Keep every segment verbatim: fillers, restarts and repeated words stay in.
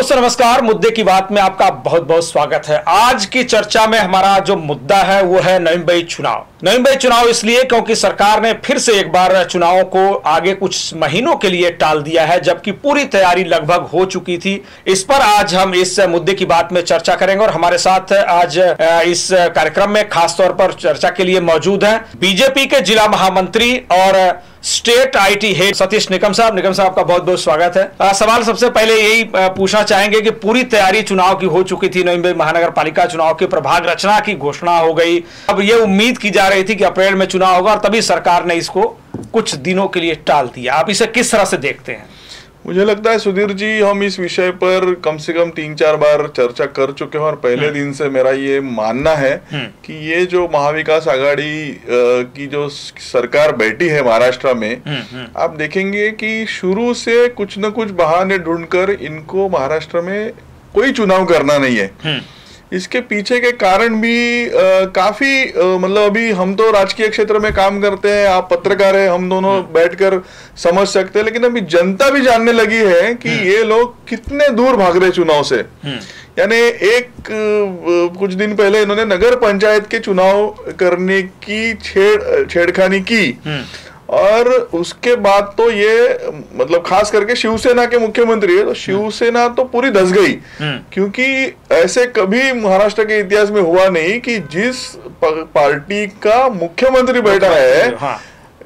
दोस्तों नमस्कार, मुद्दे की बात में आपका बहुत बहुत स्वागत है। आज की चर्चा में हमारा जो मुद्दा है वो है नवी मुंबई चुनाव। नवी मुंबई चुनाव इसलिए क्योंकि सरकार ने फिर से एक बार चुनाव को आगे कुछ महीनों के लिए टाल दिया है, जबकि पूरी तैयारी लगभग हो चुकी थी। इस पर आज हम इस मुद्दे की बात में चर्चा करेंगे और हमारे साथ आज इस कार्यक्रम में खासतौर पर चर्चा के लिए मौजूद है बीजेपी के जिला महामंत्री और state IT head Satish Nikam साहब। निकम साहब का बहुत बहुत स्वागत है। आ, सवाल सबसे पहले यही पूछना चाहेंगे कि पूरी तैयारी चुनाव की हो चुकी थी, नवी मुंबई महानगर पालिका चुनाव की प्रभाग रचना की घोषणा हो गई, अब ये उम्मीद की जा रही थी कि अप्रैल में चुनाव होगा और तभी सरकार ने इसको कुछ दिनों के लिए टाल दिया। आप इसे किस तरह से देखते हैं? मुझे लगता है सुधीर जी, हम इस विषय पर कम से कम तीन चार बार चर्चा कर चुके हैं और पहले दिन से मेरा ये मानना है कि ये जो महाविकास आघाड़ी की जो सरकार बैठी है महाराष्ट्र में, आप देखेंगे कि शुरू से कुछ न कुछ बहाने ढूंढकर इनको महाराष्ट्र में कोई चुनाव करना नहीं है। इसके पीछे के कारण भी आ, काफी आ, मतलब अभी हम तो राजकीय क्षेत्र में काम करते हैं, आप पत्रकार हैं, हम दोनों बैठकर समझ सकते हैं, लेकिन अभी जनता भी जानने लगी है कि ये लोग कितने दूर भाग रहे चुनाव से। यानी एक कुछ दिन पहले इन्होंने नगर पंचायत के चुनाव करने की छेड़ छेड़खानी की और उसके बाद तो ये मतलब खास करके शिवसेना के मुख्यमंत्री है तो शिवसेना तो पूरी धस गई, क्योंकि ऐसे कभी महाराष्ट्र के इतिहास में हुआ नहीं कि जिस पार्टी का मुख्यमंत्री बैठा है हाँ।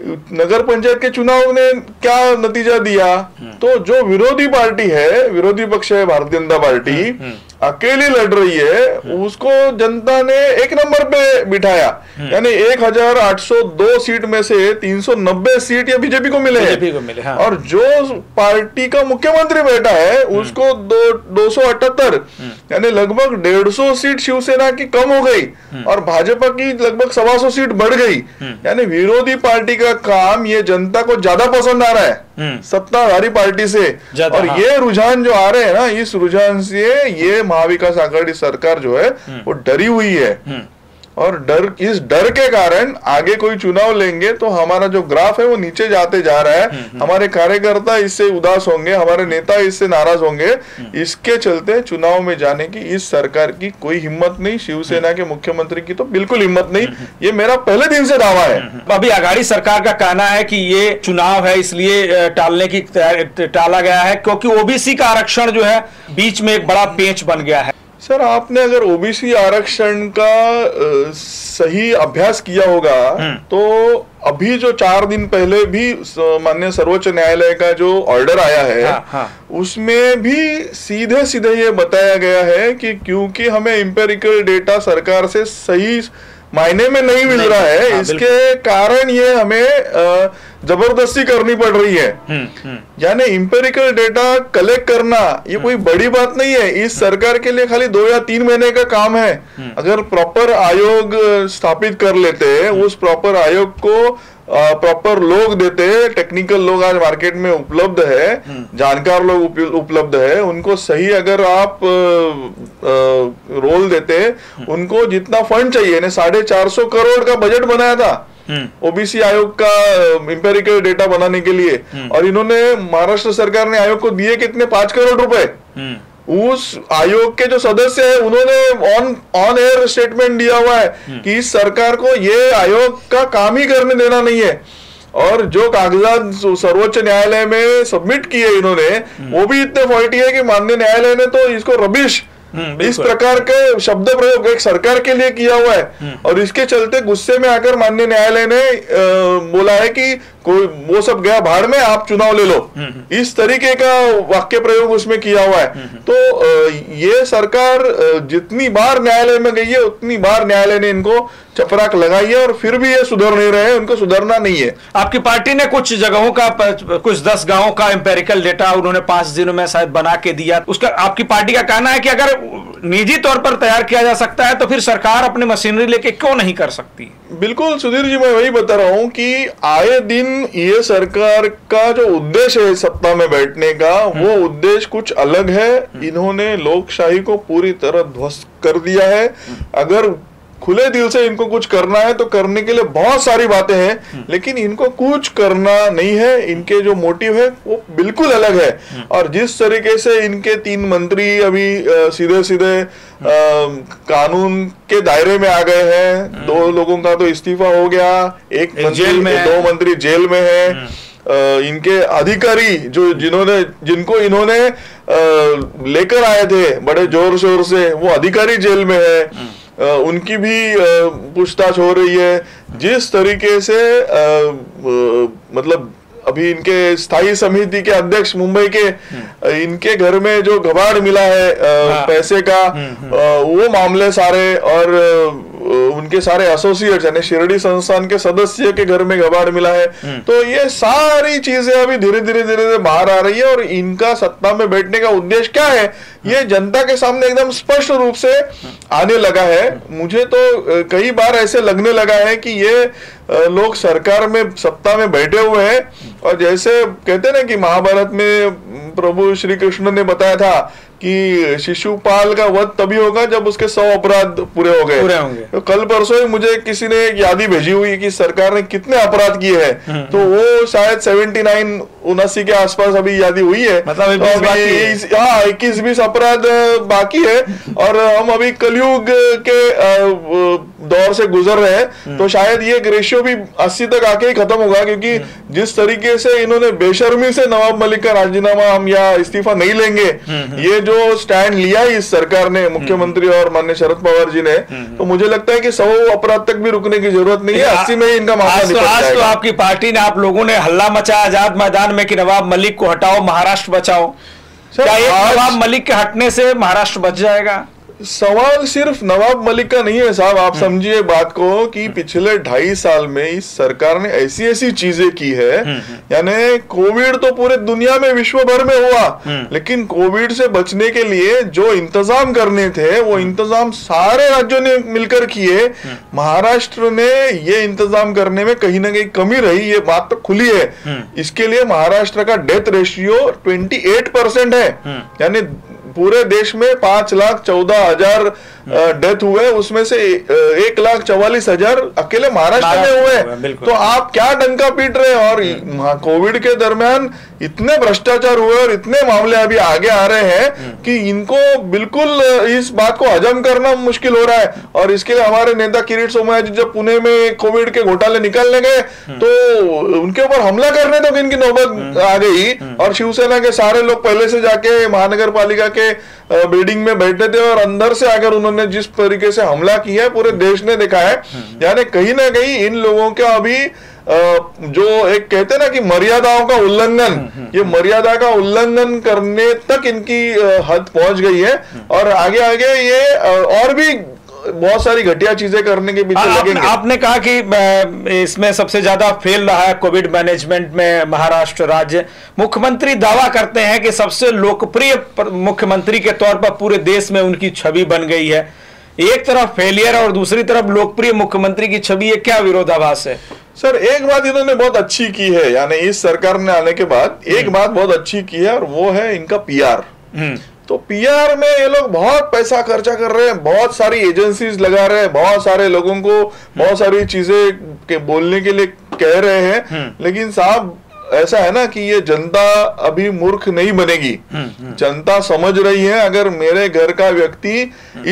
नगर पंचायत के चुनाव ने क्या नतीजा दिया, तो जो विरोधी पार्टी है, विरोधी पक्ष है भारतीय जनता पार्टी, अकेली लड़ रही है, उसको जनता ने एक नंबर पे बिठाया। यानी एक हजार आठ सौ दो सीट में से तीन सौ नब्बे सीट या बीजेपी को मिले बीजेपी को मिले हाँ। और जो पार्टी का मुख्यमंत्री बैठा है उसको दो सौ अठहत्तर, यानी लगभग डेढ़ सौ सीट शिवसेना की कम हो गई और भाजपा की लगभग सवा सौ सीट बढ़ गई। यानी विरोधी पार्टी का काम ये जनता को ज्यादा पसंद आ रहा है सत्ताधारी पार्टी से, और हाँ। ये रुझान जो आ रहे हैं ना, इस रुझान से ये महाविकास आघाड़ी सरकार जो है वो डरी हुई है और डर इस डर के कारण आगे कोई चुनाव लेंगे तो हमारा जो ग्राफ है वो नीचे जाते जा रहा है। हमारे कार्यकर्ता इससे उदास होंगे, हमारे नेता इससे नाराज होंगे, इसके चलते चुनाव में जाने की इस सरकार की कोई हिम्मत नहीं, शिवसेना के मुख्यमंत्री की तो बिल्कुल हिम्मत नहीं, ये मेरा पहले दिन से दावा है। अभी आघाड़ी सरकार का कहना है कि ये चुनाव है इसलिए टालने की टाला गया है क्योंकि ओबीसी का आरक्षण जो है बीच में एक बड़ा पेंच बन गया है। सर, आपने अगर ओबीसी आरक्षण का सही अभ्यास किया होगा तो अभी जो चार दिन पहले भी माननीय सर्वोच्च न्यायालय का जो ऑर्डर आया है हाँ, हाँ। उसमें भी सीधे सीधे ये बताया गया है कि क्योंकि हमें एम्पिरिकल डेटा सरकार से सही मायने में नहीं मिल रहा है हाँ, इसके कारण ये हमें जबरदस्ती करनी पड़ रही है। यानी इंपेरिकल डेटा कलेक्ट करना ये कोई बड़ी बात नहीं है, इस सरकार के लिए खाली दो या तीन महीने का काम है। अगर प्रॉपर आयोग स्थापित कर लेते, उस प्रॉपर आयोग को प्रॉपर लोग देते, टेक्निकल लोग आज मार्केट में उपलब्ध है, जानकार लोग उपलब्ध है, उनको सही अगर आप रोल देते, उनको जितना फंड चाहिए, साढ़े चार सौ करोड़ का बजट बनाया था ओबीसी आयोग का इंपेरिकल डेटा बनाने के लिए, और इन्होंने महाराष्ट्र सरकार ने आयोग को दिए कितने पांच करोड़ रुपए। उस आयोग के जो सदस्य है उन्होंने ऑन ऑन एयर स्टेटमेंट दिया हुआ है कि इस सरकार को ये आयोग का काम ही करने देना नहीं है, और जो कागजात सर्वोच्च न्यायालय में सबमिट किए इन्होंने वो भी इतने फॉल्टी है कि माननीय न्यायालय ने तो इसको रबिश इस प्रकार के शब्द प्रयोग एक सरकार के लिए किया हुआ है, और इसके चलते गुस्से में आकर माननीय न्यायालय ने बोला है कि कोई वो सब गया भाड़ में, आप चुनाव ले लो, इस तरीके का वाक्य प्रयोग उसमें किया हुआ है। तो ये सरकार जितनी बार न्यायालय में गई है उतनी बार न्यायालय ने इनको चपराक लगाई है और फिर भी ये सुधर नहीं रहे, उनको सुधरना नहीं है। आपकी पार्टी ने कुछ जगहों का, कुछ दस गाँव का एम्पेरिकल डेटा उन्होंने पांच दिनों में शायद बना के दिया, उसका आपकी पार्टी का कहना है कि अगर निजी तौर पर तैयार किया जा सकता है तो फिर सरकार अपने मशीनरी लेके क्यों नहीं कर सकती? बिल्कुल सुधीर जी, मैं वही बता रहा हूँ कि आए दिन ये सरकार का जो उद्देश्य है सत्ता में बैठने का, वो उद्देश्य कुछ अलग है। इन्होंने लोकशाही को पूरी तरह ध्वस्त कर दिया है। अगर खुले दिल से इनको कुछ करना है तो करने के लिए बहुत सारी बातें हैं, लेकिन इनको कुछ करना नहीं है। इनके जो मोटिव है वो बिल्कुल अलग है। और जिस तरीके से इनके तीन मंत्री अभी सीधे सीधे कानून के दायरे में आ गए हैं, दो लोगों का तो इस्तीफा हो गया, एक मंत्री में, दो मंत्री जेल में है। इनके अधिकारी जो जिन्होंने जिनको इन्होंने लेकर आए थे बड़े जोर शोर से, वो अधिकारी जेल में है, उनकी भी पूछताछ हो रही है। जिस तरीके से मतलब अभी इनके स्थायी समिति के अध्यक्ष मुंबई के, इनके घर में जो घबाड़ मिला है पैसे का, वो मामले सारे, और उनके सारे एसोसिएट्स यानी शिरडी संस्थान के सदस्य के घर में घबाड़ मिला है, तो ये सारी चीजें अभी धीरे धीरे धीरे धीरे बाहर आ रही है। और इनका सत्ता में बैठने का उद्देश्य क्या है ये जनता के सामने एकदम स्पष्ट रूप से आने लगा है। मुझे तो कई बार ऐसे लगने लगा है कि ये लोग सरकार में सत्ता में बैठे हुए हैं, और जैसे कहते ना कि महाभारत में प्रभु श्री कृष्ण ने बताया था कि शिशुपाल का वध तभी होगा जब उसके सौ अपराध पूरे हो गए। तो कल परसों ही मुझे किसी ने एक यादी भेजी हुई कि सरकार ने कितने अपराध किए हैं, तो वो शायद उन्यासी उनासी के आसपास अभी यादी हुई है, मतलब तो बाकी हाँ इक्कीस बीस अपराध बाकी है। और हम अभी कलयुग के दौर से गुजर रहे हैं, तो शायद ये रेशियो भी अस्सी तक आके ही खत्म होगा, क्योंकि जिस तरीके से इन्होंने बेशर्मी से नवाब मलिक का राजीनामा हम या इस्तीफा नहीं लेंगे ये जो स्टैंड लिया इस सरकार ने, मुख्यमंत्री और माननीय शरद पवार जी ने, तो मुझे लगता है कि सौ अपराध तक भी रुकने की जरूरत नहीं है, अस्सी में ही इनका मामला निपट जाएगा। आज तो आपकी पार्टी ने, आप लोगों ने हल्ला मचा आजाद मैदान में कि नवाब मलिक को हटाओ महाराष्ट्र बचाओ, क्या नवाब मलिक के हटने से महाराष्ट्र बच जाएगा? सवाल सिर्फ नवाब मलिक का नहीं है साहब, आप समझिए बात को कि पिछले ढाई साल में इस सरकार ने ऐसी ऐसी चीजें की है, यानी कोविड तो पूरे दुनिया में विश्व भर में हुआ, लेकिन कोविड से बचने के लिए जो इंतजाम करने थे वो इंतजाम सारे राज्यों ने मिलकर किए, महाराष्ट्र ने ये इंतजाम करने में कहीं ना कहीं कमी रही, ये बात तो खुली है। इसके लिए महाराष्ट्र का death ratio twenty eight percent है, यानी पूरे देश में पांच लाख चौदह हजार डेथ हुए, उसमें से एक लाख चौवालीस हजार अकेले महाराष्ट्र में हुए। तो आप क्या डंका पीट रहे हैं? और कोविड के दरमियान इतने भ्रष्टाचार हुए और इतने मामले अभी आगे आ रहे हैं कि इनको बिल्कुल इस बात को हजम करना मुश्किल हो रहा है। और इसके लिए हमारे नेता किरीट सोमया जी जब पुणे में कोविड के घोटाले निकालने गए तो उनके ऊपर हमला करने तक इनकी नौबत आ गई, और शिवसेना के सारे लोग पहले से जाके महानगर पालिका के बिल्डिंग में बैठे थे, और अंदर से आकर उन्होंने जिस तरीके से हमला किया है पूरे देश ने देखा है। यानी कहीं ना कहीं इन लोगों के अभी जो एक कहते ना कि मर्यादाओं का उल्लंघन, ये मर्यादा का उल्लंघन करने तक इनकी हद पहुंच गई है, और आगे आगे ये और भी बहुत सारी घटिया चीजें करने के पीछे लगेंगे। आपने कहा कि इसमें सबसे ज्यादा फेल रहा है कोविड मैनेजमेंट में महाराष्ट्र राज्य। मुख्यमंत्री दावा करते हैं कि सबसे लोकप्रिय मुख्यमंत्री के तौर पर पूरे देश में उनकी छवि बन गई है। एक तरफ फेलियर और दूसरी तरफ लोकप्रिय मुख्यमंत्री की छवि, ये क्या विरोधाभास है? सर एक बात इन्होंने बहुत अच्छी की है, यानी इस सरकार ने आने के बाद एक बात बहुत अच्छी की है, और वो है इनका पी आर। तो पीआर में ये लोग बहुत पैसा खर्चा कर रहे हैं, बहुत सारी एजेंसीज लगा रहे हैं, बहुत सारे लोगों को बहुत सारी चीजें के बोलने के लिए कह रहे हैं, लेकिन साहब ऐसा है ना कि ये जनता अभी मूर्ख नहीं बनेगी। जनता समझ रही है अगर मेरे घर का व्यक्ति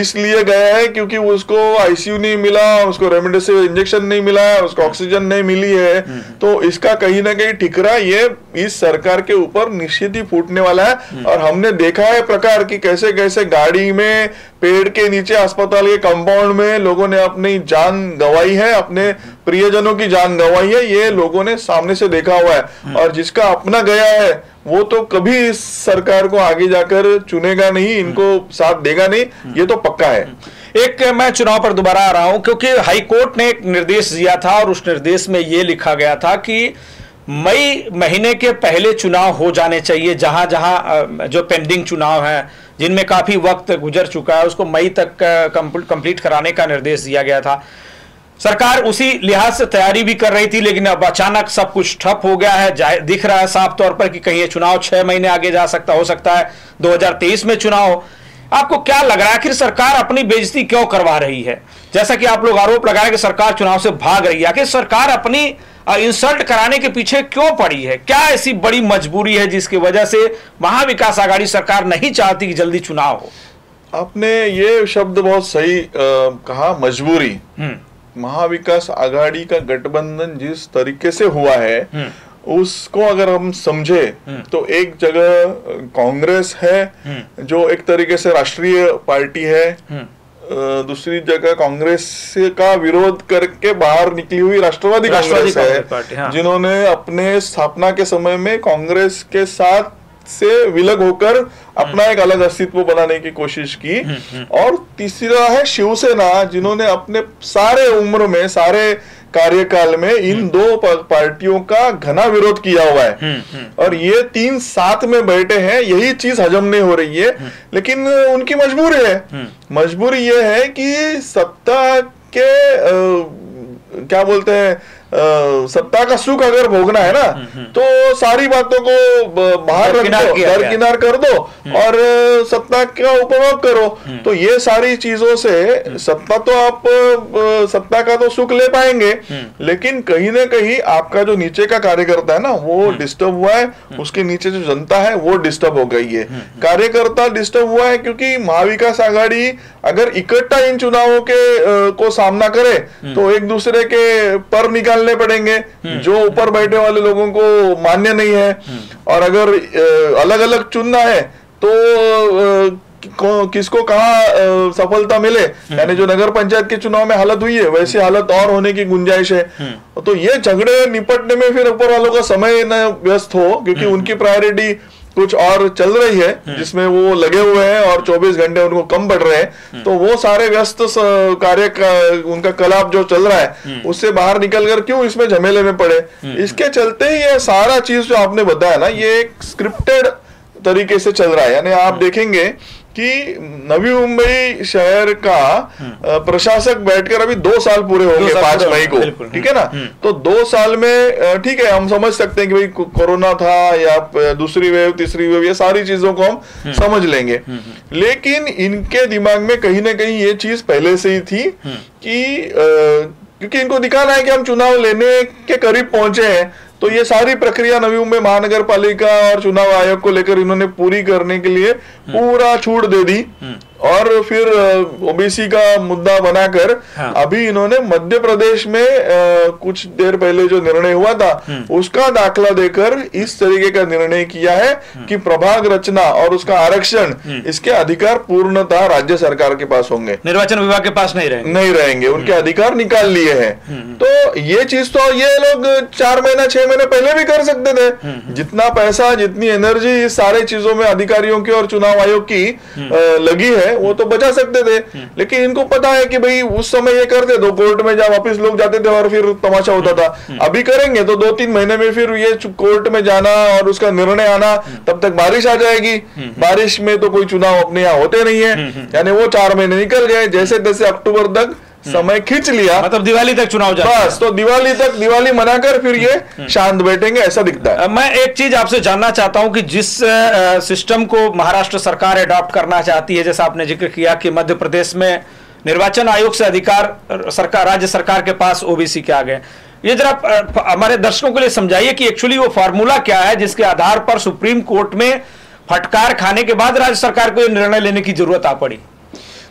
इसलिए गया है क्योंकि उसको आईसीयू नहीं मिला, उसको रेमडेसिविर इंजेक्शन नहीं मिला, उसको ऑक्सीजन नहीं मिली है, तो इसका कहीं ना कहीं ठिकरा ये इस सरकार के ऊपर निश्चित ही फूटने वाला है। और हमने देखा है प्रकार की कैसे कैसे गाड़ी में, पेड़ के नीचे, अस्पताल के कंपाउंड में लोगों ने अपनी जान गंवाई है, अपने प्रियजनों की जान गंवाई है, ये लोगों ने सामने से देखा हुआ है। और जिसका अपना गया है वो तो कभी इस सरकार को आगे जाकर चुनेगा नहीं, इनको साथ देगा नहीं, ये तो पक्का है। एक मैं चुनाव पर दोबारा आ रहा हूं, क्योंकि हाईकोर्ट ने एक निर्देश दिया था और उस निर्देश में ये लिखा गया था कि मई महीने के पहले चुनाव हो जाने चाहिए, जहां जहां जो पेंडिंग चुनाव है जिनमें काफी वक्त गुजर चुका है उसको मई तक कंप्लीट कराने का निर्देश दिया गया था। सरकार उसी लिहाज से तैयारी भी कर रही थी, लेकिन अब अचानक सब कुछ ठप हो गया है। दिख रहा है साफ तौर पर कि कहीं ये चुनाव छह महीने आगे जा सकता हो सकता है दो हज़ार तेईस में चुनाव हो। आपको क्या लग रहा है आखिर सरकार अपनी बेइज्जती क्यों करवा रही है? जैसा कि आप लोग आरोप लगा रहे हैं कि सरकार चुनाव से भाग रही है, आखिर सरकार अपनी इंसल्ट कराने के पीछे क्यों पड़ी है? क्या ऐसी बड़ी मजबूरी है जिसकी वजह से महाविकास आगाड़ी सरकार नहीं चाहती कि जल्दी चुनाव हो? आपने ये शब्द बहुत सही आ, कहा, मजबूरी। महाविकास आघाड़ी का गठबंधन जिस तरीके से हुआ है उसको अगर हम समझे तो एक जगह कांग्रेस है जो एक तरीके से राष्ट्रीय पार्टी है, दूसरी जगह कांग्रेस का विरोध करके बाहर निकली हुई राष्ट्रवादी कांग्रेस है, हाँ। जिन्होंने अपने स्थापना के समय में कांग्रेस के साथ से विलग होकर अपना एक अलग अस्तित्व बनाने की कोशिश की। और तीसरा है शिवसेना, जिन्होंने अपने सारे उम्र में सारे कार्यकाल में इन दो पार्टियों का घना विरोध किया हुआ है और ये तीन साथ में बैठे हैं, यही चीज हजम नहीं हो रही है। लेकिन उनकी मजबूरी है, मजबूरी ये है कि सत्ता के आ, क्या बोलते हैं Uh, सत्ता का सुख अगर भोगना है ना तो सारी बातों को बाहर रख दो, दरकिनार कर दो और सत्ता का उपभोग करो। तो ये सारी चीजों से सत्ता तो आप सत्ता का तो सुख ले पाएंगे, लेकिन कहीं ना कहीं आपका जो नीचे का कार्यकर्ता है ना वो डिस्टर्ब हुआ है, उसके नीचे जो जनता है वो डिस्टर्ब हो गई है, कार्यकर्ता डिस्टर्ब हुआ है। क्योंकि महाविकास आघाड़ी अगर इकट्ठा इन चुनावों के को सामना करे तो एक दूसरे के पर निकाल पड़ेंगे, जो ऊपर बैठे वाले लोगों को मान्य नहीं है। और अगर अलग अलग चुनना है तो किसको कहाँ सफलता मिले, यानी जो नगर पंचायत के चुनाव में हालत हुई है वैसी हालत और होने की गुंजाइश है। तो ये झगड़े निपटने में फिर ऊपर वालों का समय न व्यस्त हो, क्योंकि उनकी प्रायोरिटी कुछ और चल रही है जिसमें वो लगे हुए हैं और चौबीस घंटे उनको कम पड़ रहे हैं, तो वो सारे व्यस्त कार्य का उनका कलाप जो चल रहा है उससे बाहर निकलकर क्यों इसमें झमेले में पड़े। इसके चलते ही ये सारा चीज जो आपने बताया ना ये एक स्क्रिप्टेड तरीके से चल रहा है। यानी आप देखेंगे कि नवी मुंबई शहर का प्रशासक बैठकर अभी दो साल पूरे होंगे पांच मई को, ठीक है ना? तो दो साल में ठीक है हम समझ सकते हैं कि भाई कोरोना था या दूसरी वेव तीसरी वेव, ये सारी चीजों को हम समझ लेंगे, लेकिन इनके दिमाग में कहीं ना कहीं ये चीज पहले से ही थी कि क्योंकि इनको दिखाना है कि हम चुनाव लेने के करीब पहुंचे हैं। तो ये सारी प्रक्रिया नवी मुंबई महानगर पालिका और चुनाव आयोग को लेकर इन्होंने पूरी करने के लिए पूरा छूट दे दी और फिर ओबीसी का मुद्दा बनाकर, हाँ। अभी इन्होंने मध्य प्रदेश में आ, कुछ देर पहले जो निर्णय हुआ था उसका दाखला देकर इस तरीके का निर्णय किया है कि प्रभाग रचना और उसका आरक्षण इसके अधिकार पूर्णतः राज्य सरकार के पास होंगे, निर्वाचन विभाग के पास नहीं रहेंगे नहीं रहेंगे उनके अधिकार निकाल लिए हैं। तो ये चीज तो ये लोग चार महीना छह महीने पहले भी कर सकते थे। जितना पैसा जितनी एनर्जी इस सारे चीजों में अधिकारियों की और चुनाव आयोग की लगी है वो तो बचा सकते थे, लेकिन इनको पता है कि भाई उस समय ये करते तो कोर्ट में जा वापस लोग जाते थे और फिर तमाशा होता था। अभी करेंगे तो दो तीन महीने में फिर ये कोर्ट में जाना और उसका निर्णय आना, तब तक बारिश आ जाएगी, बारिश में तो कोई चुनाव अपने यहाँ होते नहीं है। यानी वो चार महीने निकल गए, जैसे तैसे अक्टूबर तक समय खींच लिया, मतलब दिवाली तक चुनाव जाता है। बस तो दिवाली तक दिवाली मनाकर फिर ये शांत बैठेंगे ऐसा दिखता है। मैं एक चीज आपसे जानना चाहता हूं कि जिस सिस्टम को महाराष्ट्र सरकार अडॉप्ट करना चाहती है, जैसा आपने जिक्र किया कि मध्य प्रदेश में निर्वाचन आयोग से अधिकार सरकार राज्य सरकार के पास ओबीसी के आ गए, ये जरा हमारे दर्शकों के लिए समझाइए कि एक्चुअली वो फार्मूला क्या है जिसके आधार पर सुप्रीम कोर्ट में फटकार खाने के बाद राज्य सरकार को ये निर्णय लेने की जरूरत आ पड़ी।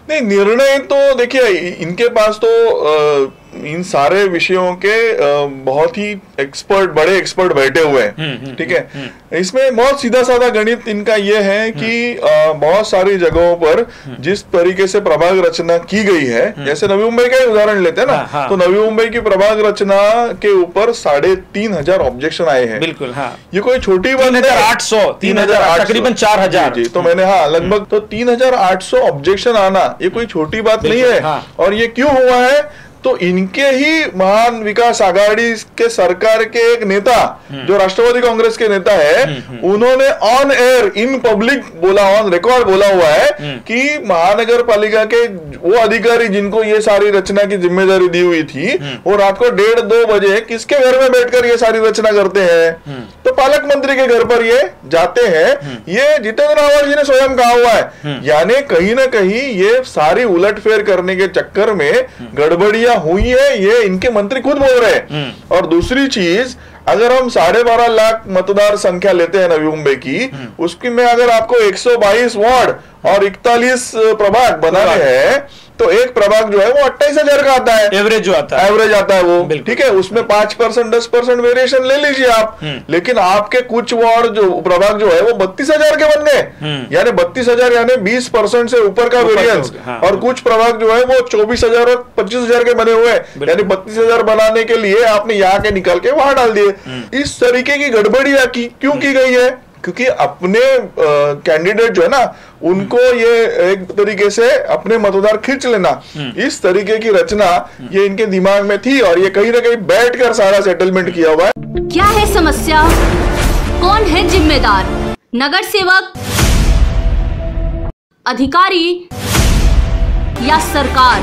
नहीं, निर्णय तो देखिए इनके पास तो आ, इन सारे विषयों के आ, बहुत ही एक्सपर्ट बड़े एक्सपर्ट बैठे हुए हैं, ठीक है? इसमें बहुत सीधा साधा गणित इनका यह है कि आ, बहुत सारी जगहों पर जिस तरीके से प्रभाग रचना की गई है, जैसे नवी मुंबई का उदाहरण लेते हैं ना, हाँ, हाँ। तो नवी मुंबई की प्रभाग रचना के ऊपर साढ़े तीन हजार ऑब्जेक्शन आए हैं। बिल्कुल, हाँ। ये कोई छोटी बात नहीं, आठ सौ तीन हजार तकरीबन चार हजार जी, तो मैंने हाँ लगभग तो तीन हजार आठ सौ ऑब्जेक्शन आना ये कोई छोटी बात नहीं है। और ये क्यों हुआ है तो इनके ही महान विकास आघाड़ी के सरकार के एक नेता जो राष्ट्रवादी कांग्रेस के नेता है, उन्होंने ऑन एयर इन पब्लिक बोला, ऑन रिकॉर्ड बोला हुआ है कि महानगर पालिका के वो अधिकारी जिनको ये सारी रचना की जिम्मेदारी दी हुई थी वो रात को डेढ़ दो बजे किसके घर में बैठकर ये सारी रचना करते हैं, तो पालक मंत्री के घर पर ये जाते हैं, ये जितेंद्र आव्हाड जी ने स्वयं कहा हुआ है। यानी कहीं ना कहीं ये सारी उलटफेर करने के चक्कर में गड़बड़िया हुई है, ये इनके मंत्री खुद बोल रहे हैं। और दूसरी चीज, अगर हम साढ़े बारह लाख मतदार संख्या लेते हैं नवी मुंबई की, उसकी में अगर आपको एक सौ बाईस वार्ड और इकतालीस प्रभाग बनाने हैं तो एक प्रभाग जो है वो अट्ठाईस हजार का आता है, एवरेज जो आता है एवरेज आता है वो, ठीक है, उसमें पांच परसेंट दस परसेंट वेरिएशन ले लीजिए आप, लेकिन आपके कुछ वार्ड जो प्रभाग जो है वो बत्तीस हजार के बन गए, यानी बत्तीस हजार यानी बीस परसेंट से ऊपर का वेरिएंस, और कुछ प्रभाग जो है वो चौबीस हजार और पच्चीस हजार के बने हुए, यानी बत्तीस हजार बनाने के लिए आपने यहाँ के निकाल के वहां डाल दिए। इस तरीके की गड़बड़ी की क्यों की गई है? क्योंकि अपने कैंडिडेट जो है ना, उनको ये एक तरीके से अपने मतदार खींच लेना, इस तरीके की रचना ये इनके दिमाग में थी और ये कहीं ना कहीं बैठकर सारा सेटलमेंट किया हुआ है। क्या है समस्या, कौन है जिम्मेदार? नगर सेवक, अधिकारी या सरकार?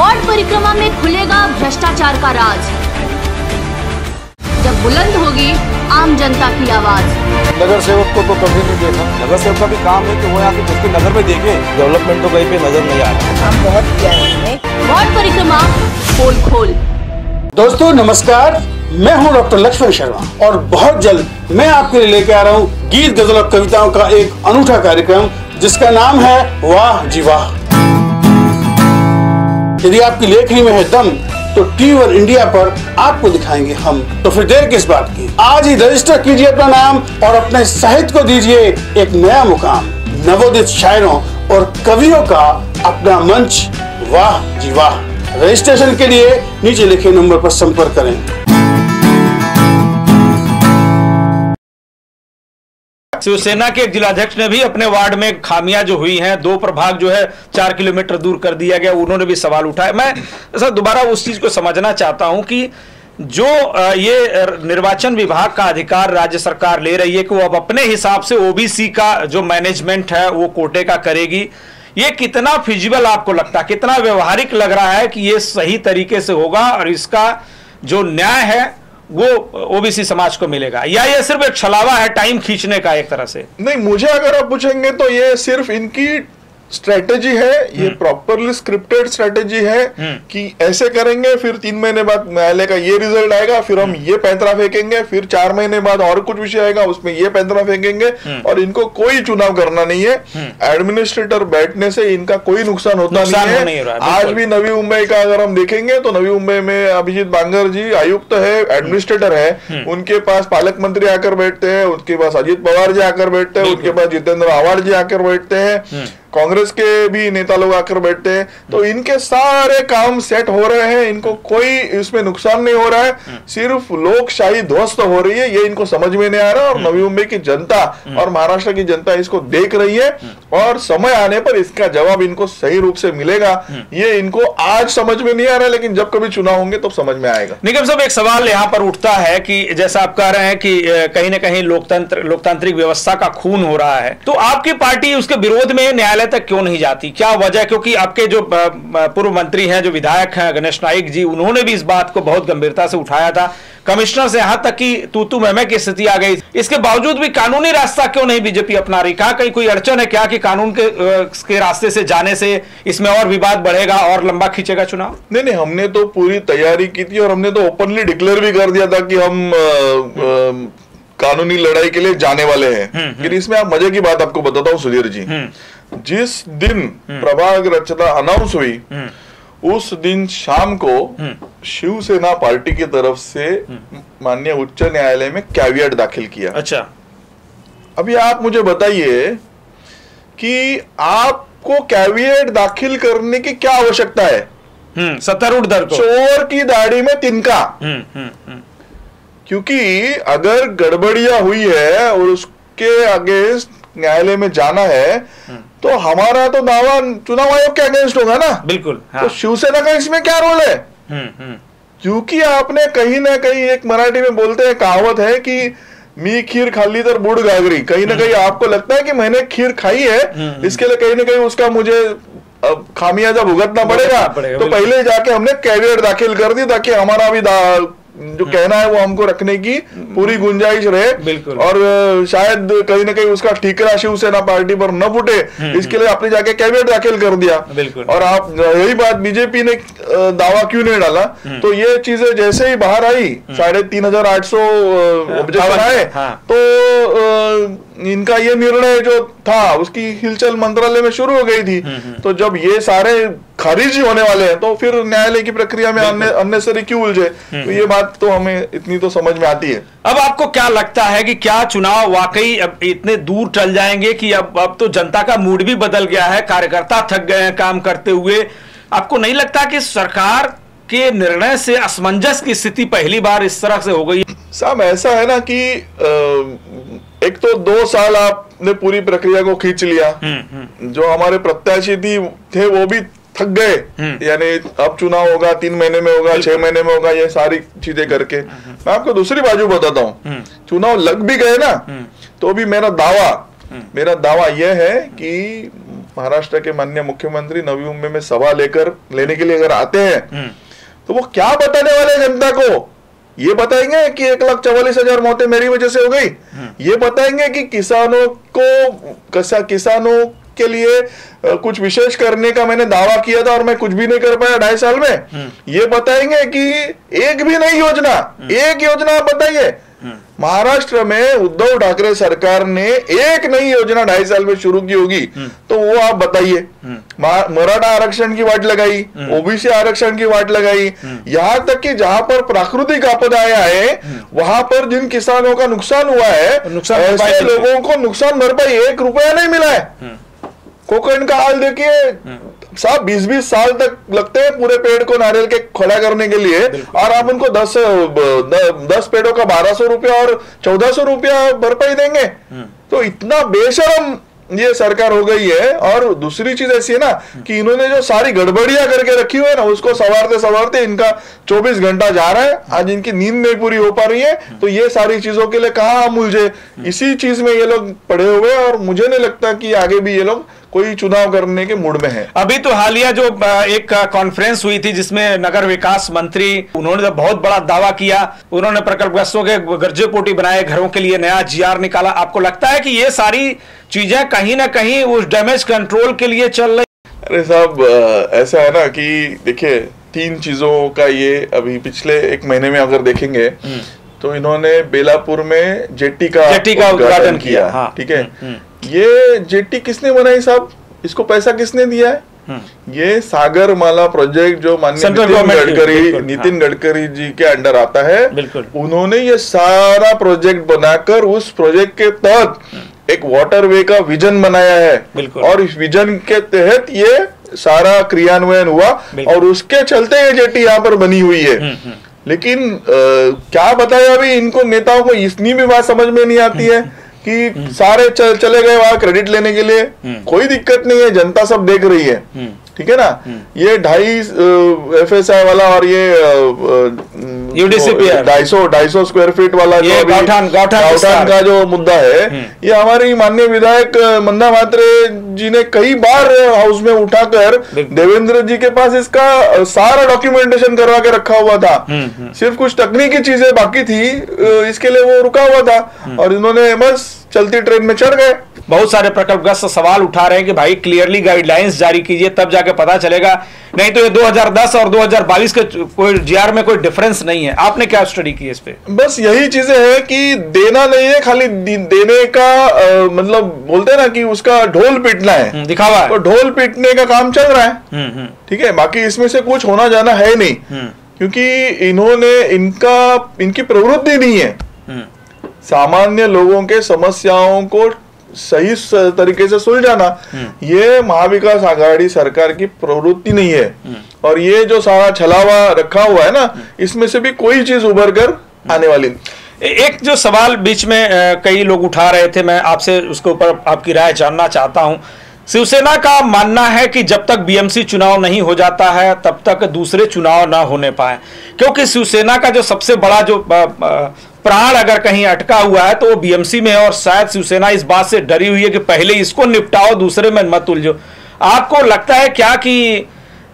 वार्ड परिक्रमा में खुलेगा भ्रष्टाचार का राज जब बुलंद होगी आम जनता की आवाज। नगर सेवक को तो कभी नहीं देखा, नगर सेवक का भी काम है कि वो आके उसके नगर में देखे, डेवलपमेंट तो कहीं पे नजर नहीं आ रहा। काम बहुत किया है। वार्ड परिक्रमा पोल खोल। दोस्तों नमस्कार, मैं हूं डॉक्टर लक्ष्मण शर्मा और बहुत जल्द मैं आपके लिए लेके आ रहा हूँ गीत, गजल और कविताओं का एक अनूठा कार्यक्रम जिसका नाम है वाह जी वाह। यदि आपकी लेखनी में है दम तो टीवी वन इंडिया पर आपको दिखाएंगे हम, तो फिर देर किस बात की, आज ही रजिस्टर कीजिए अपना नाम और अपने साहित्य को दीजिए एक नया मुकाम। नवोदित शायरों और कवियों का अपना मंच वाह जी वाह। रजिस्ट्रेशन के लिए नीचे लिखे नंबर पर संपर्क करें। शिवसेना के जिलाध्यक्ष ने भी अपने वार्ड में खामियां जो हुई हैं, दो प्रभाग जो है चार किलोमीटर दूर कर दिया गया, उन्होंने भी सवाल उठाया। मैं सर दोबारा उस चीज को समझना चाहता हूं कि जो ये निर्वाचन विभाग का अधिकार राज्य सरकार ले रही है कि वो अब अपने हिसाब से ओबीसी का जो मैनेजमेंट है वो कोटे का करेगी, ये कितना फिजिबल आपको लगता है, कितना व्यवहारिक लग रहा है कि ये सही तरीके से होगा और इसका जो न्याय है वो ओबीसी समाज को मिलेगा, या ये सिर्फ एक छलावा है टाइम खींचने का एक तरह से? नहीं, मुझे अगर आप पूछेंगे तो ये सिर्फ इनकी स्ट्रेटेजी है, ये प्रॉपरली स्क्रिप्टेड स्ट्रेटेजी है कि ऐसे करेंगे, फिर तीन महीने बाद न्यायालय का ये रिजल्ट आएगा, फिर हम ये पैंतरा फेंकेंगे, फिर चार महीने बाद और कुछ विषय आएगा उसमें ये पैंतरा फेंकेंगे, और इनको कोई चुनाव करना नहीं है। एडमिनिस्ट्रेटर बैठने से इनका कोई नुकसान होता नुकसान नहीं, नहीं है। नहीं, आज भी नवी मुंबई का अगर हम देखेंगे तो नवी मुंबई में अभिजीत बांगर जी आयुक्त है, एडमिनिस्ट्रेटर है, उनके पास पालक मंत्री आकर बैठते हैं, उनके पास अजित पवार जी आकर बैठते हैं, उनके पास जितेंद्र आव्हाड जी आकर बैठते हैं, कांग्रेस के भी नेता लोग आकर बैठते हैं, तो इनके सारे काम सेट हो रहे हैं, इनको कोई इसमें नुकसान नहीं हो रहा है, सिर्फ लोकशाही ध्वस्त हो रही है, ये इनको समझ में नहीं आ रहा है। और नवी मुंबई की जनता और महाराष्ट्र की जनता इसको देख रही है और समय आने पर इसका जवाब इनको सही रूप से मिलेगा, ये इनको आज समझ में नहीं आ रहा है, लेकिन जब कभी चुनाव होंगे तो समझ में आएगा। निकम साहब, एक सवाल यहाँ पर उठता है कि जैसा आप कह रहे हैं कि कहीं ना कहीं लोकतंत्र लोकतांत्रिक व्यवस्था का खून हो रहा है, तो आपकी पार्टी उसके विरोध में न्यायालय तक क्यों नहीं जाती, क्या वजह? क्योंकि आपके जो पूर्व मंत्री हैं, जो विधायक हैं गणेश नाइक जी, उन्होंने भी इस बात को बहुत गंभीरता से उठाया था, कमिश्नर से यहां तक कि तूतू महमे की स्थिति आ गई, इसके बावजूद भी कानूनी रास्ता क्यों नहीं बीजेपी अपना रही? कहा कहीं कोई अड़चन है क्या कि कानून के, के रास्ते से जाने से इसमें और विवाद बढ़ेगा और लंबा खींचेगा चुनाव? नहीं नहीं, हमने तो पूरी तैयारी की थी और हमने तो ओपनली डिक्लेयर भी कर दिया था कि हम आ, आ, कानूनी लड़ाई के लिए जाने वाले हैं। लेकिन इसमें आप मजे की बात आपको बताता हूँ सुधीर जी, जिस दिन प्रभाग रचना अनाउंस हुई उस दिन शाम को शिवसेना पार्टी की तरफ से माननीय उच्च न्यायालय में कैविएट दाखिल किया। अच्छा, अभी आप मुझे बताइए कि आपको कैविएट दाखिल करने की क्या आवश्यकता है? सत्तारूढ़ दल को चोर की दाढ़ी में तिनका, क्योंकि अगर गड़बड़ियां हुई है और उसके अगेंस्ट न्यायालय में जाना है तो हमारा तो दावा चुनाव आयोग के अगेंस्ट होगा ना। बिल्कुल। हाँ। तो शिवसेना का इसमें क्या रोल है? क्योंकि आपने कहीं ना कहीं, एक मराठी में बोलते हैं, कहावत है कि मी खीर खाली तर बूढ़ गागरी, कहीं ना कहीं आपको लगता है कि मैंने खीर खाई है, इसके लिए कहीं ना कहीं उसका मुझे अब खामियाजा भुगतना पड़ेगा, तो पहले जाके हमने कैविएट दाखिल कर दी ताकि हमारा भी जो कहना है वो हमको रखने की पूरी गुंजाइश रहे और शायद कहीं ना कहीं उसका ठीकरा शिवसेना पार्टी पर न फूटे, इसके लिए आपने जाके कैविएट दाखिल कर दिया। और आप यही बात बीजेपी ने दावा क्यों नहीं डाला, तो ये चीजें जैसे ही बाहर आई, साढ़े तीन हजार आठ सौ ऑब्जेक्शन आए, तो इनका ये निर्णय जो था उसकी हिलचल मंत्रालय में शुरू हो गई थी। तो जब ये सारे खारिज ही होने वाले हैं तो फिर न्यायालय की प्रक्रिया में अननेसेसरी क्यों उलझे, तो ये बात तो हमें इतनी तो समझ में आती है। अब आपको क्या लगता है कि क्या चुनाव वाकई अब इतने दूर टल जाएंगे कि अब अब तो जनता का मूड भी बदल गया है, कार्यकर्ता थक गए हैं काम करते हुए, आपको नहीं लगता कि सरकार के निर्णय से असमंजस की स्थिति पहली बार इस तरह से हो गई? साहब ऐसा है ना कि एक तो दो साल आपने पूरी प्रक्रिया को खींच लिया, जो हमारे प्रत्याशी थे वो भी थक गए, यानी अब चुनाव होगा, तीन महीने में होगा, छह महीने में होगा, ये सारी चीजें करके। मैं आपको दूसरी बाजू बताता हूँ, चुनाव लग भी गए ना तो भी मेरा दावा मेरा दावा यह है कि महाराष्ट्र के माननीय मुख्यमंत्री नवी मुंबई में सभा लेकर लेने के लिए अगर आते हैं तो वो क्या बताने वाले जनता को, ये बताएंगे कि एक लाख चौवालीस हजार मौतें मेरी वजह से हो गई, ये बताएंगे कि किसानों को कसा किसानों के लिए कुछ विशेष करने का मैंने दावा किया था और मैं कुछ भी नहीं कर पाया ढाई साल में, ये बताएंगे कि एक भी नहीं योजना, एक योजना आप बताइए। महाराष्ट्र में उद्धव ठाकरे सरकार ने एक नई योजना ढाई साल में शुरू की होगी तो वो आप बताइए। मराठा आरक्षण की वाट लगाई, ओबीसी आरक्षण की वाट लगाई, यहाँ तक कि जहाँ पर प्राकृतिक आपदाएं आए वहां पर जिन किसानों का नुकसान हुआ है, ऐसे लोगों को नुकसान भरपाई एक रुपया नहीं मिला है। कोकण का हाल देखिए साहब, बीस बीस साल तक लगते हैं पूरे पेड़ को नारियल के खड़ा करने के लिए और आप उनको दस दस पेड़ों का बारह सौ रुपया और चौदह सौ रुपया भरपाई देंगे, तो इतना बेशरम ये सरकार हो गई है। और दूसरी चीज ऐसी है ना कि इन्होंने जो सारी गड़बड़ियां करके रखी हुई है ना, उसको संवारते संवारते इनका चौबीस घंटा जा रहा है, आज इनकी नींद नहीं पूरी हो पा रही है, तो ये सारी चीजों के लिए कहाँ हम उलझे, इसी चीज में ये लोग पड़े हुए हैं और मुझे नहीं लगता कि आगे भी ये लोग कोई चुनाव करने के मूड में है। अभी तो हालिया जो एक कॉन्फ्रेंस हुई थी जिसमें नगर विकास मंत्री, उन्होंने बहुत बड़ा दावा किया, उन्होंने प्रकल्पग्रस्तों के गर्जेपोटी बनाए, घरों के लिए नया जीआर निकाला, आपको लगता है कि ये सारी चीजें कहीं ना कहीं उस डैमेज कंट्रोल के लिए चल रही? अरे साहब ऐसा है ना कि देखिये तीन चीजों का ये अभी पिछले एक महीने में अगर देखेंगे तो इन्होंने बेलापुर में जेटी का जेटी का उद्घाटन किया, ठीक है, ये जेटी किसने बनाई साहब, इसको पैसा किसने दिया है, ये सागरमाला प्रोजेक्ट जो माननीय नितिन गडकरी नितिन गडकरी जी के अंडर आता है, उन्होंने ये सारा प्रोजेक्ट बनाकर उस प्रोजेक्ट के तहत एक वाटरवे का विजन बनाया है और इस विजन के तहत ये सारा क्रियान्वयन हुआ और उसके चलते ये जेटी यहाँ पर बनी हुई है। लेकिन आ, क्या बताया अभी इनको नेताओं को, इतनी भी बात समझ में नहीं आती है कि सारे चल, चले गए वहां क्रेडिट लेने के लिए, कोई दिक्कत नहीं है, जनता सब देख रही है, ठीक है ना। ये ढाई एफएसआई वाला और ये यूडीसीपी ढाई सौ ढाई सौ स्क्वायर फीट वाला ये गाठान गाठान का जो मुद्दा है, ये हमारी माननीय विधायक मंदा मात्रे जी ने कई बार हाउस में उठाकर देवेंद्र जी के पास इसका सारा डॉक्यूमेंटेशन करवा के रखा हुआ था, सिर्फ कुछ तकनीकी चीजें बाकी थी, इसके लिए वो रुका हुआ था और इन्होंने बस चलती ट्रेन में चढ़ गए। बहुत सारे प्रकल्पग्रस्त सवाल उठा रहे हैं कि भाई क्लियरली गाइडलाइंस जारी कीजिए तब जाके पता चलेगा, नहीं तो ये दो हजार दस और दो हजार बाईस के कोई जीआर में कोई डिफरेंस नहीं है। आपने क्या स्टडी की इस पे? बस यही चीजें हैं कि देना नहीं है, खाली देने का आ, मतलब बोलते हैं ना कि उसका ढोल पीटना है, दिखावा है, तो ढोल पीटने का काम चल रहा है, ठीक है, बाकी इसमें से कुछ होना जाना है नहीं, क्योंकि इन्होंने इनका इनकी प्रवृत्ति नहीं है सामान्य लोगों के समस्याओं को सही तरीके से सुलझाना, ये महाविकास आगाड़ी सरकार की प्रवृत्ति नहीं है और ये जो सारा छलावा रखा हुआ है ना, इसमें से भी कोई चीज उभर कर आने वाली। एक जो सवाल बीच में कई लोग उठा रहे थे, मैं आपसे उसके ऊपर आपकी राय जानना चाहता हूं। शिवसेना का मानना है कि जब तक बीएमसी चुनाव नहीं हो जाता है तब तक दूसरे चुनाव ना होने पाए, क्योंकि शिवसेना का जो सबसे बड़ा जो प्राण अगर कहीं अटका हुआ है तो वो बीएमसी में है, और शायद शिवसेना इस बात से डरी हुई है कि पहले इसको निपटाओ, दूसरे में मत उलझो। आपको लगता है क्या कि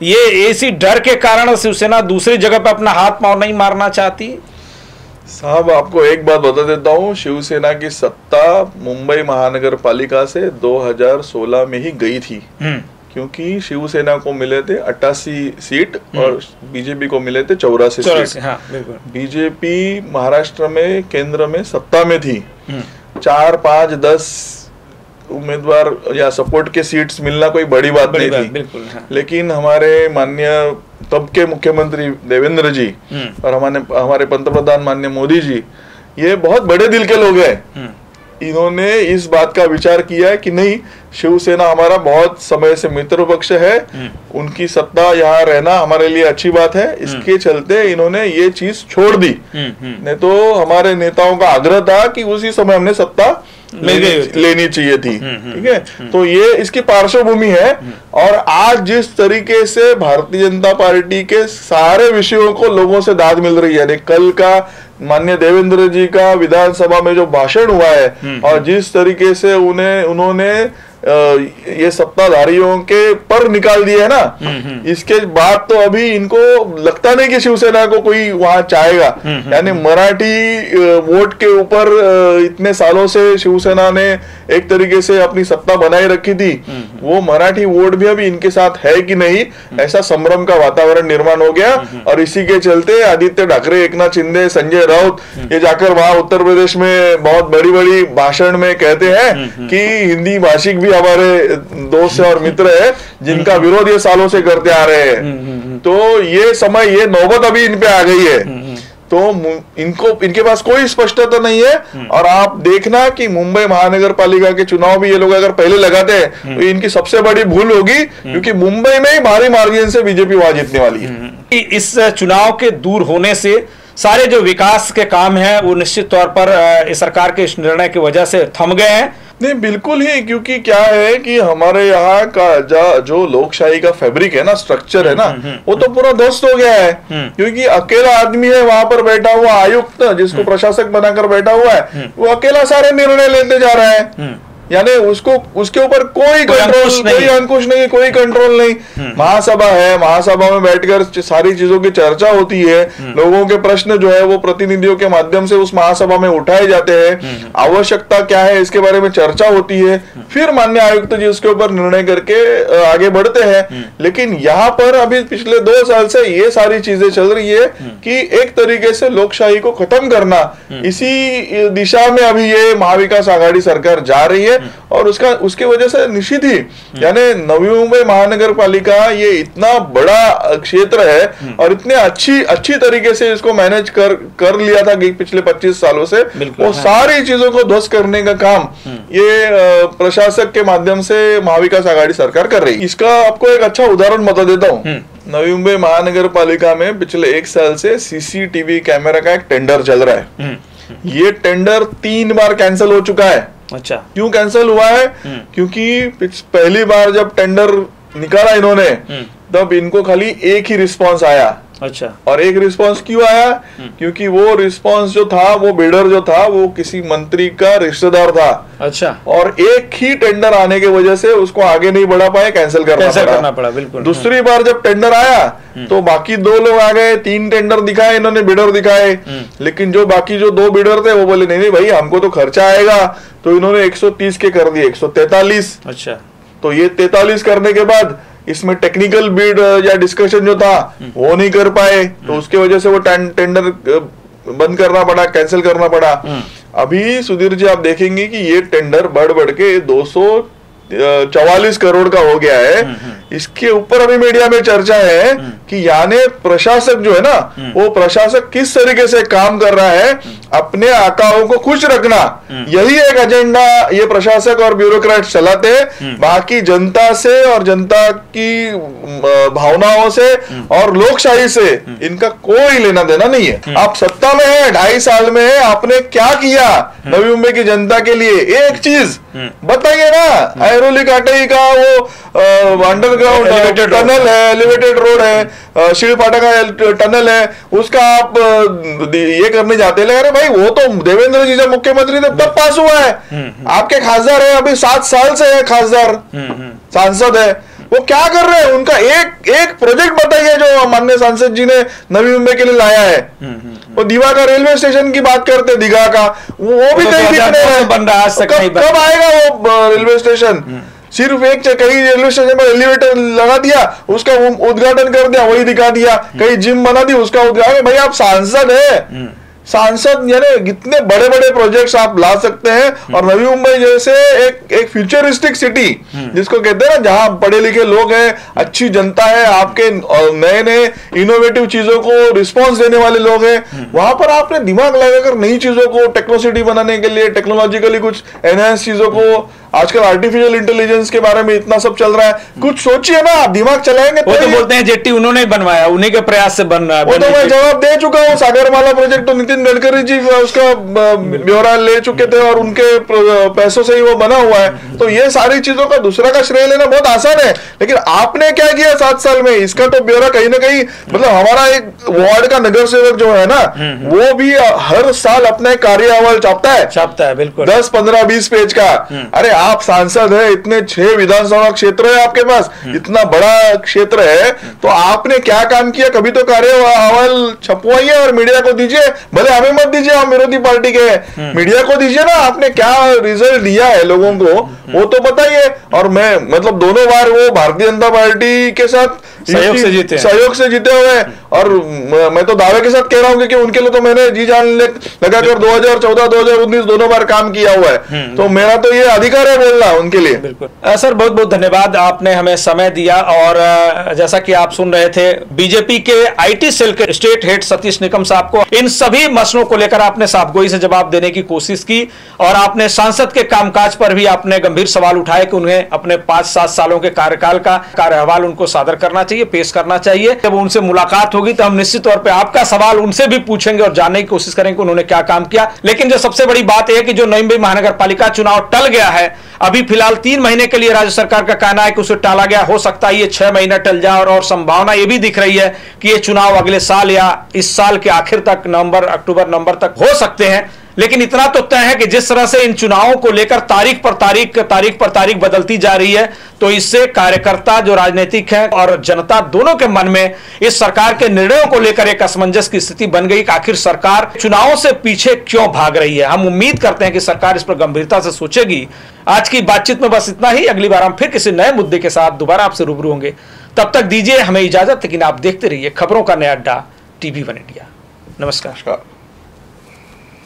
ये इसी डर के कारण शिवसेना दूसरी जगह पर अपना हाथ पांव नहीं मारना चाहती? साहब, आपको एक बात बता देता हूँ, शिवसेना की सत्ता मुंबई महानगर पालिका से दो हज़ार सोलह में ही गई थी, क्योंकि शिवसेना को मिले थे अट्ठासी सीट और बीजेपी को मिले थे चौरासी सीट। हाँ, बीजेपी महाराष्ट्र में केंद्र में सत्ता में थी, चार पाँच दस उम्मीदवार या सपोर्ट के सीट्स मिलना कोई बड़ी बात बड़ी नहीं बात, थी। हाँ। लेकिन हमारे माननीय तब के मुख्यमंत्री देवेंद्र जी और हमारे हमारे पंतप्रधान माननीय मोदी जी, ये बहुत बड़े दिल के लोग हैं। इन्होंने इस बात का विचार किया है कि नहीं, शिवसेना हमारा बहुत समय से मित्र पक्ष है, उनकी सत्ता यहाँ रहना हमारे लिए अच्छी बात है, इसके चलते इन्होंने ये चीज छोड़ दी। नहीं तो हमारे नेताओं का आग्रह था कि उसी समय हमने सत्ता लेनी, लेनी चाहिए थी। ठीक है, तो ये इसकी पार्श्वभूमि है। और आज जिस तरीके से भारतीय जनता पार्टी के सारे विषयों को लोगों से दाद मिल रही है, यानी कल का माननीय देवेंद्र जी का विधानसभा में जो भाषण हुआ है और जिस तरीके से उन्हें उन्होंने ये सत्ताधारियों के पर निकाल दिए है ना, इसके बाद तो अभी इनको लगता नहीं कि शिवसेना को कोई वहां चाहेगा। यानी मराठी वोट के ऊपर इतने सालों से शिवसेना ने एक तरीके से अपनी सत्ता बनाए रखी थी, वो मराठी वोट भी अभी इनके साथ है कि नहीं, ऐसा संभ्रम का वातावरण निर्माण हो गया। और इसी के चलते आदित्य ठाकरे, एकनाथ शिंदे, संजय राउत ये जाकर वहां उत्तर प्रदेश में बहुत बड़ी बड़ी भाषण में कहते हैं कि हिंदी भाषिक भी हमारे दोस्त और मित्र है जिनका विरोध ये सालों से करते आ रहे हैं। तो ये समय, ये नौबत अभी इन पे आ गई है, तो इनको इनके पास कोई स्पष्टता नहीं है। और आप देखना कि मुंबई महानगर पालिका के चुनाव भी ये लोग अगर पहले लगाते हैं तो इनकी सबसे बड़ी भूल होगी, क्योंकि मुंबई में ही भारी मार्जिन से बीजेपी वहां जीतने वाली है। इस चुनाव के दूर होने से सारे जो विकास के काम हैं वो निश्चित तौर पर इस सरकार के इस निर्णय की वजह से थम गए हैं। नहीं, बिल्कुल ही, क्योंकि क्या है कि हमारे यहाँ का जो लोकशाही का फैब्रिक है ना, स्ट्रक्चर है ना, वो तो पूरा ध्वस्त हो गया है, क्योंकि अकेला आदमी है वहां पर बैठा हुआ, आयुक्त जिसको प्रशासक बनाकर बैठा हुआ है, वो अकेला सारे निर्णय लेते जा रहा है। यानी उसको उसके ऊपर कोई कंट्रोल, कोई अंकुश नहीं, कोई कंट्रोल नहीं। महासभा है, महासभा में बैठकर सारी चीजों की चर्चा होती है, लोगों के प्रश्न जो है वो प्रतिनिधियों के माध्यम से उस महासभा में उठाए जाते हैं, आवश्यकता क्या है इसके बारे में चर्चा होती है, फिर माननीय आयुक्त जी उसके ऊपर निर्णय करके आगे बढ़ते हैं। लेकिन यहाँ पर अभी पिछले दो साल से ये सारी चीजें चल रही है कि एक तरीके से लोकशाही को खत्म करना, इसी दिशा में अभी ये महाविकास आघाड़ी सरकार जा रही है। और उसका उसके वजह से निश्चित ही, यानी नवी मुंबई महानगर पालिका ये इतना बड़ा क्षेत्र है और इतने अच्छी अच्छी तरीके से इसको मैनेज कर कर लिया था कि पिछले पच्चीस सालों से वो सारी चीजों को ध्वस्त करने का काम ये प्रशासक के माध्यम से महाविकास आघाड़ी सरकार कर रही है। इसका आपको एक अच्छा उदाहरण बता देता हूँ। नवी मुंबई महानगर पालिका में पिछले एक साल से सीसीटीवी कैमरा का एक टेंडर चल रहा है, ये टेंडर तीन बार कैंसिल हो चुका है। अच्छा, क्यों कैंसिल हुआ है? क्योंकि पहली बार जब टेंडर निकाला इन्होंने तब इनको खाली एक ही रिस्पांस आया। अच्छा, और एक रिस्पांस क्यों आया? क्योंकि वो रिस्पांस जो था, वो बिल्डर जो था, वो किसी मंत्री का रिश्तेदार था। अच्छा, और एक ही टेंडर आने की वजह से उसको आगे नहीं बढ़ा पाए, कैंसिल करना कैंसिल पड़ा, करना पड़ा बिल्कुल। दूसरी बार जब टेंडर आया तो बाकी दो लोग आ गए, तीन टेंडर दिखाए इन्होंने, बिडर दिखाए, लेकिन जो बाकी जो दो बिडर थे वो बोले नहीं नहीं भाई हमको तो खर्चा आएगा, तो इन्होंने एक सौ तीस के कर दिए एक सौ तैतालीस। अच्छा, तो ये तैतालीस करने के बाद इसमें टेक्निकल बिड या डिस्कशन जो था वो नहीं कर पाए, तो उसके वजह से वो टेंडर बंद करना पड़ा, कैंसिल करना पड़ा। अभी सुधीर जी आप देखेंगे कि ये टेंडर बढ़ बढ़ के दो सौ चौवालीस करोड़ का हो गया है। इसके ऊपर अभी मीडिया में चर्चा है कि यानी प्रशासक जो है ना, वो प्रशासक किस तरीके से काम कर रहा है, अपने आकाओं को खुश रखना, यही एक एजेंडा ये प्रशासक और ब्यूरोक्रेट चलाते हैं। बाकी जनता से और जनता की भावनाओं से और लोकशाही से इनका कोई लेना देना नहीं है। आप सत्ता में है, ढाई साल में है, आपने क्या किया नवी मुंबई की जनता के लिए? एक चीज बताइए ना। ऐरोली काटई का वो अंडरग्राउंड टनल है, एलिवेटेड रोड है, शिवपाटा का टनल है, उसका आप ये करने जाते हैं। अरे भाई वो तो देवेंद्र जी जब मुख्यमंत्री थे तब पास हुआ है। आपके खासदार है, अभी सात साल से है खासदार, सांसद है, वो क्या कर रहे हैं? उनका एक एक प्रोजेक्ट बताइए जो माननीय सांसद जी ने नवी मुंबई के लिए लाया है। वो दीवा का रेलवे स्टेशन की बात करते, दीघा का, वो भी कहीं दिखने है बन रहा है। कब आएगा वो रेलवे स्टेशन? सिर्फ एक कहीं रेलवे स्टेशन पर एलिवेटर लगा दिया, उसका उद्घाटन कर दिया, वही दिखा दिया। कहीं जिम बना दी, उसका उद्घाटन। भाई आप सांसद है, सांसद यानी कितने बड़े बड़े प्रोजेक्ट्स आप ला सकते हैं। और नवी मुंबई जैसे एक एक फ्यूचरिस्टिक सिटी जिसको कहते हैं ना, जहाँ पढ़े लिखे लोग हैं, अच्छी जनता है, आपके नए नए इनोवेटिव चीजों को रिस्पांस देने वाले लोग हैं, वहां पर आपने दिमाग लगाकर नई चीजों को टेक्नो सिटी बनाने के लिए टेक्नोलॉजिकली कुछ एनहांस चीजों को, आजकल आर्टिफिशियल इंटेलिजेंस के बारे में इतना सब चल रहा है, कुछ सोचिए ना, दिमाग चलाएंगे। वो तो बोलते हैं जेट्टी उन्होंने बनवाया, उन्हीं के प्रयास से बन रहा है। वो तो मैं जवाब दे चुका हूँ। सागरमाला प्रोजेक्ट तो नितिन गडकरी जी उसका ब्यौरा ले चुके थे और उनके पैसों से ही वो बना हुआ है। तो ये सारी चीजों का दूसरा का श्रेय लेना बहुत आसान है, लेकिन आपने क्या किया सात साल में, इसका तो ब्यौरा कहीं ना कहीं, मतलब हमारा एक वार्ड का नगर सेवक जो है ना, वो भी हर साल अपना कार्य अहवाल छापता है छापता है बिल्कुल दस पंद्रह बीस पेज का। अरे आप सांसद है, इतने छह विधानसभा क्षेत्र है आपके पास, इतना बड़ा क्षेत्र है, तो आपने क्या काम किया? कभी तो कार्य अहवाल छपवाइए और मीडिया को दीजिए, भले हमें मत दीजिए, हम विरोधी पार्टी के, मीडिया को दीजिए ना। आपने क्या रिजल्ट दिया है लोगों को वो तो बताइए। और मैं मतलब दोनों बार वो भारतीय जनता पार्टी के साथ सहयोग से जीते सहयोग से जीते हुए, और मैं तो दावे के साथ कह रहा हूँ कि उनके लिए तो मैंने जी जान लगाकर दो हजार चौदह दो हजार उन्नीस दोनों बार काम किया हुआ है, तो मेरा तो ये अधिकार है बोलना उनके लिए। बिल्कुल सर, बहुत बहुत धन्यवाद, आपने हमें समय दिया। और जैसा कि आप सुन रहे थे, बीजेपी के आईटी सेल के स्टेट हेड सतीश निकम साहब को इन सभी मसलों को लेकर आपने साफगोई से जवाब देने की कोशिश की, और आपने सांसद के कामकाज पर भी आपने गंभीर सवाल उठाए कि उन्हें अपने पांच सात सालों के कार्यकाल का कार्य अहवाल उनको सादर करना चाहिए, पेश करना चाहिए। जब उनसे मुलाकात होगी तो हम निश्चित तौर पे आपका सवाल उनसे भी पूछेंगे और जानने की कोशिश करेंगे कि उन्होंने क्या काम किया। लेकिन जो सबसे बड़ी बात है कि जो नवी मुंबई महानगर पालिका चुनाव टल गया है, अभी फिलहाल तीन महीने के लिए राज्य सरकार का कहना है कि उसे टाला गया, हो सकता है ये छह महीना टल जाए, और, और संभावना यह भी दिख रही है कि ये चुनाव अगले साल या इस साल के आखिर तक, नवंबर अक्टूबर नवंबर तक हो सकते हैं। लेकिन इतना तो तय है कि जिस तरह से इन चुनावों को लेकर तारीख पर तारीख तारीख पर तारीख बदलती जा रही है, तो इससे कार्यकर्ता जो राजनीतिक हैं और जनता दोनों के मन में इस सरकार के निर्णयों को लेकर एक असमंजस की स्थिति बन गई कि आखिर सरकार चुनावों से पीछे क्यों भाग रही है। हम उम्मीद करते हैं कि सरकार इस पर गंभीरता से सोचेगी। आज की बातचीत में बस इतना ही। अगली बार हम फिर किसी नए मुद्दे के साथ दोबारा आपसे रूबरू होंगे। तब तक दीजिए हमें इजाजत, लेकिन आप देखते रहिए खबरों का नया अड्डा, टीवी वन इंडिया। नमस्कार।